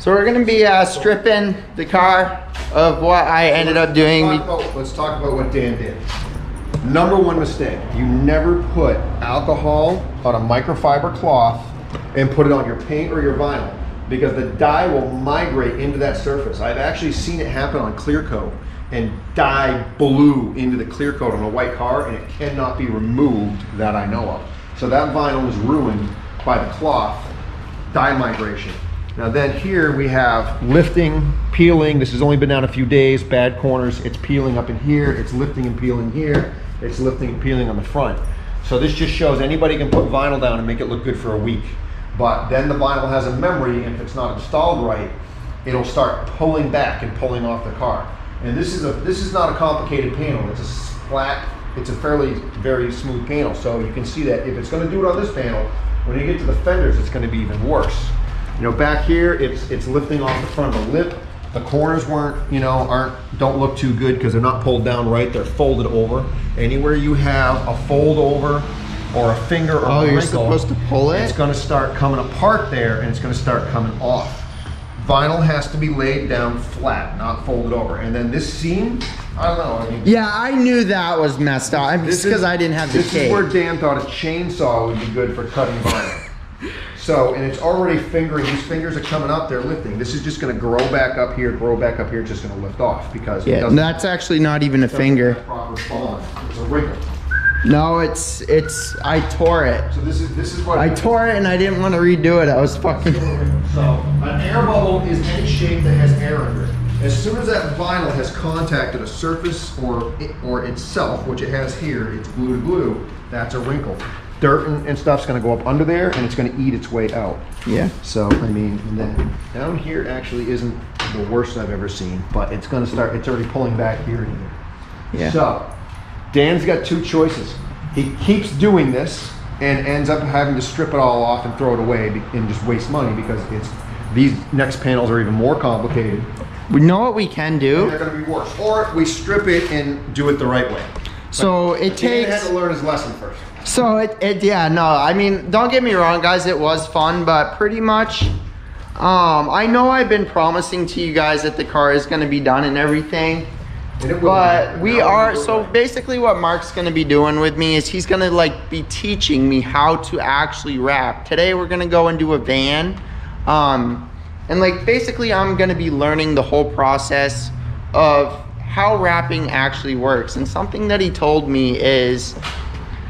So we're gonna be stripping the car of what I ended up doing. Let's talk about what Dan did. Number one mistake, you never put alcohol on a microfiber cloth and put it on your paint or your vinyl, because the dye will migrate into that surface. I've actually seen it happen on clear coat, and dye blew into the clear coat on a white car, and it cannot be removed that I know of. So that vinyl was ruined by the cloth dye migration. Now then here we have lifting, peeling. This has only been down a few days, bad corners. It's peeling up in here, it's lifting and peeling here, it's lifting and peeling on the front. So this just shows anybody can put vinyl down and make it look good for a week. But then the vinyl has a memory, and if it's not installed right, it'll start pulling back and pulling off the car. And this is not a complicated panel. It's a flat, it's a fairly, very smooth panel. So you can see that if it's gonna do it on this panel, when you get to the fenders, it's gonna be even worse. You know, back here, it's lifting off the front of the lip. The corners weren't, you know, don't look too good because they're not pulled down right. They're folded over. Anywhere you have a fold over or a finger or a wrinkle, you're supposed to pull it. It's going to start coming apart there, and it's going to start coming off. Vinyl has to be laid down flat, not folded over. And then this seam, I don't know. I mean, yeah, I knew that was messed up. Just because I didn't have the tape. This is where Dan thought a chainsaw would be good for cutting vinyl. So, and it's already fingering, these fingers are coming up, they're lifting. This is just gonna grow back up here, it's just gonna lift off because yeah, that's actually not even a finger. Proper bond. It's a wrinkle. No, it's, I tore it. So this is what I tore it, and I didn't want to redo it. I was fucking. So an air bubble is any shape that has air under it. As soon as that vinyl has contacted a surface or itself, which it has here, it's glue to glue, that's a wrinkle. Dirt and stuff's gonna go up under there, and it's gonna eat its way out. Yeah. So, I mean, and then down here actually isn't the worst I've ever seen, but it's gonna start, it's already pulling back here and here. Yeah. So, Dan's got two choices. He keeps doing this and ends up having to strip it all off and throw it away and just waste money because it's, these next panels are even more complicated. We know what we can do. And they're gonna be worse. Or we strip it and do it the right way. So it takes. He had to learn his lesson first. So yeah, no, I mean, don't get me wrong, guys, it was fun, but pretty much, I know I've been promising to you guys that the car is going to be done and everything, but we are, so basically what Mark's going to be doing with me is he's going to like be teaching me how to actually wrap. Today we're going to go and do a van, and like basically I'm going to be learning the whole process of how wrapping actually works. And something that he told me is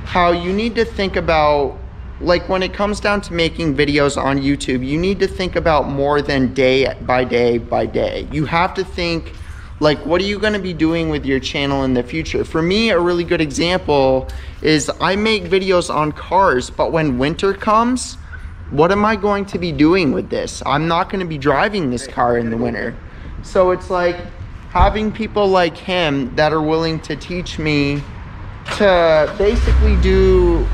how you need to think about, like when it comes down to making videos on YouTube, you need to think about more than day by day by day. You have to think, like, what are you gonna be doing with your channel in the future? For me, a really good example is I make videos on cars, but when winter comes, what am I going to be doing with this? I'm not gonna be driving this car in the winter. So it's like having people like him that are willing to teach me to basically do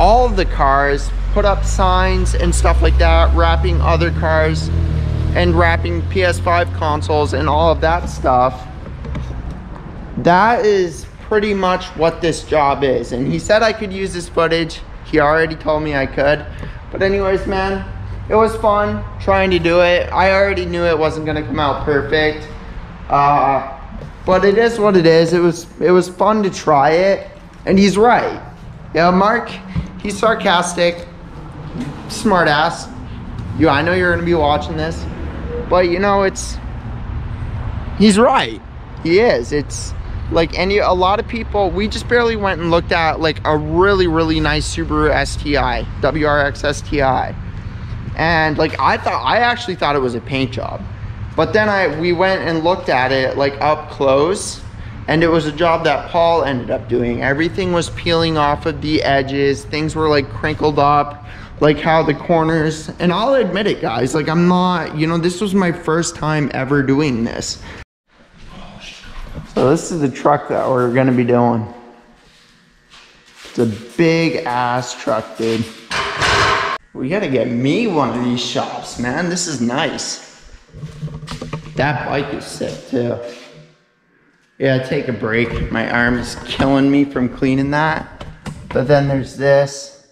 all of the cars, put up signs and stuff like that, wrapping other cars and wrapping PS5 consoles and all of that stuff. That is pretty much what this job is. And he said I could use this footage. He already told me I could. But anyways, man, it was fun trying to do it. I already knew it wasn't gonna come out perfect. But it is what it is. It was fun to try it, and he's right. Yeah, Mark, he's sarcastic, smart ass. You, I know you're gonna be watching this, but you know he's right. He is. It's like a lot of people. We just barely went and looked at like a really really nice Subaru STI, WRX STI, and like I actually thought it was a paint job. But then we went and looked at it like up close, and it was a job that Paul ended up doing. Everything was peeling off of the edges. Things were like crinkled up, like how the corners, and I'll admit it guys, like I'm not, you know, this was my first time ever doing this. So this is the truck that we're gonna be doing. It's a big ass truck, dude. We gotta get me one of these shops, man. This is nice. That bike is sick too. Yeah, take a break. My arm is killing me from cleaning that. But then there's this.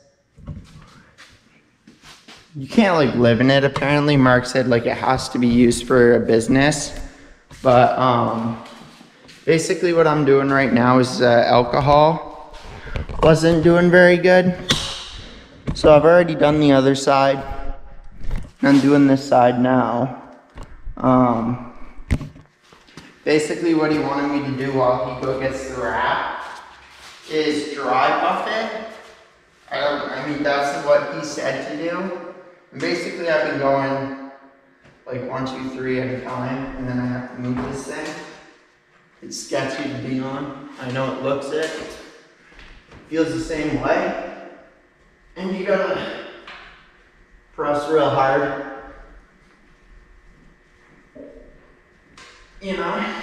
you can't like live in it apparently. Mark said like it has to be used for a business. But basically what I'm doing right now is alcohol wasn't doing very good. So I've already done the other side. I'm doing this side now. Basically what he wanted me to do while Hiko gets the wrap is dry buff it. I mean, that's what he said to do. And basically I've been going like 1, 2, 3 at a time, and then I have to move this thing. It's sketchy to be on. I know it looks it. Feels the same way. And you gotta press real hard, you know?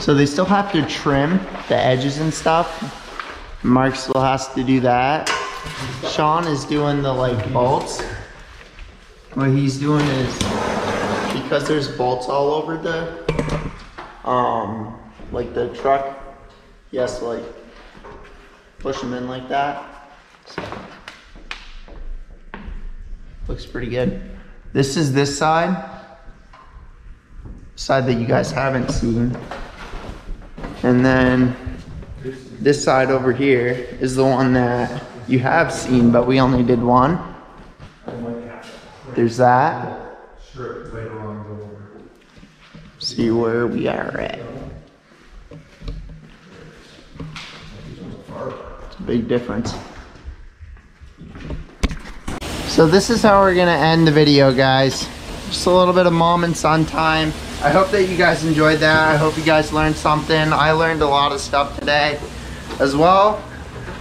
So they still have to trim the edges and stuff. Mark still has to do that. Sean is doing the like bolts. What he's doing is, because there's bolts all over the like the truck, he has to like push them in like that. So, looks pretty good. This is this side that you guys haven't seen. And then this side over here is the one that you have seen, but we only did one. There's that. See where we are at. It's a big difference. So this is how we're gonna end the video, guys. Just a little bit of mom and son time. I hope that you guys enjoyed that. I hope you guys learned something. I learned a lot of stuff today as well.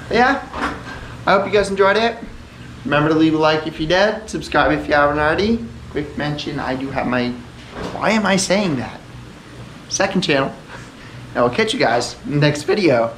But yeah, I hope you guys enjoyed it. Remember to leave a like if you did. Subscribe if you haven't already. Quick mention, I do have my, why am I saying that? Second channel. And I'll catch you guys in the next video.